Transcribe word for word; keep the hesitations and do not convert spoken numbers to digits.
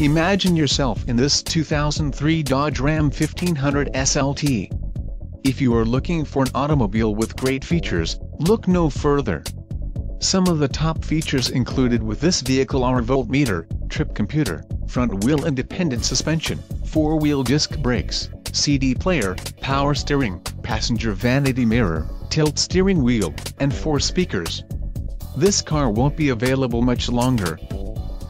Imagine yourself in this two thousand three Dodge Ram fifteen hundred S L T. If you are looking for an automobile with great features, look no further. Some of the top features included with this vehicle are a voltmeter, trip computer, front-wheel independent suspension, four-wheel disc brakes, C D player, power steering, passenger vanity mirror, tilt steering wheel, and four speakers. This car won't be available much longer.